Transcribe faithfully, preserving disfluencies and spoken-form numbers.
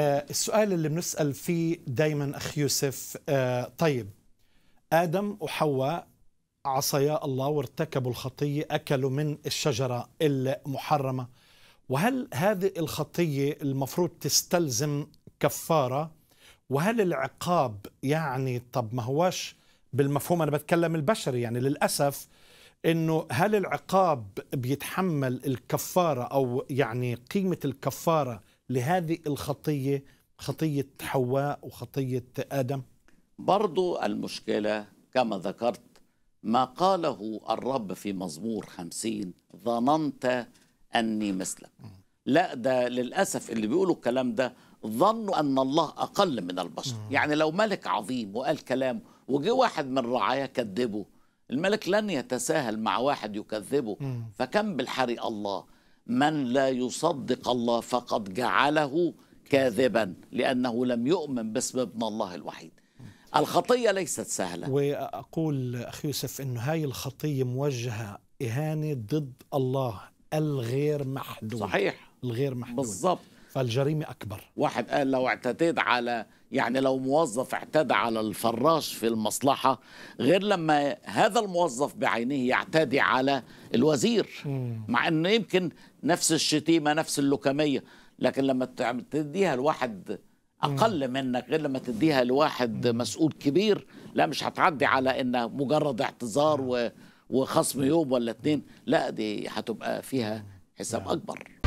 السؤال اللي بنسأل فيه دايما أخ يوسف، طيب آدم وحواء عصيا الله وارتكبوا الخطية، أكلوا من الشجرة المحرمة، وهل هذه الخطية المفروض تستلزم كفارة؟ وهل العقاب يعني طب ما هواش بالمفهوم، أنا بتكلم البشري يعني للأسف، إنه هل العقاب بيتحمل الكفارة أو يعني قيمة الكفارة لهذه الخطية، خطية حواء وخطية آدم؟ برضو المشكلة كما ذكرت ما قاله الرب في مزمور خمسين، ظننت أني مثلك. لا ده للأسف اللي بيقولوا الكلام ده ظنوا أن الله أقل من البشر. يعني لو ملك عظيم وقال كلامه وجي واحد من رعاياه كذبه، الملك لن يتساهل مع واحد يكذبه. فكم بالحري الله، من لا يصدق الله فقد جعله كاذبا لأنه لم يؤمن باسم ابن الله الوحيد. الخطية ليست سهلة، وأقول أخي يوسف أن هاي الخطية موجهة إهانة ضد الله الغير محدود. صحيح، الغير محدود بالضبط، فالجريمة أكبر. واحد قال لو اعتديت على، يعني لو موظف اعتدى على الفراش في المصلحة، غير لما هذا الموظف بعينه يعتدي على الوزير، مع أنه يمكن نفس الشتيمة نفس اللكمية، لكن لما تديها لواحد أقل منك غير لما تديها لواحد مسؤول كبير. لا، مش هتعدي على إنه مجرد اعتذار وخصم يوم ولا اتنين، لا دي هتبقى فيها حساب أكبر.